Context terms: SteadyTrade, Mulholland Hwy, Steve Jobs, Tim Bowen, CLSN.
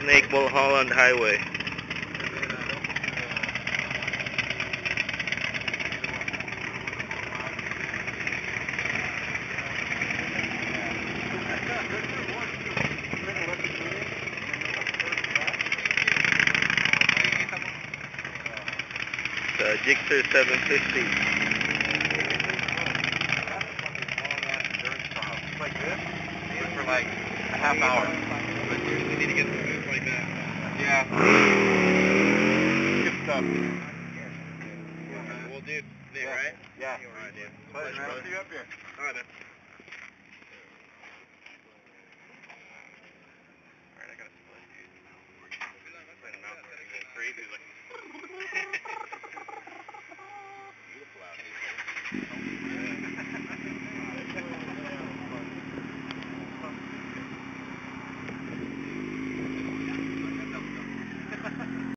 Snake Mulholland Highway. Jigsaw 750. Like a half hour. But we need to get some news like that. Yeah. Good stuff. We'll do it, right? Yeah. All right, dude. Pleasure, brother. See you up here. All right, man.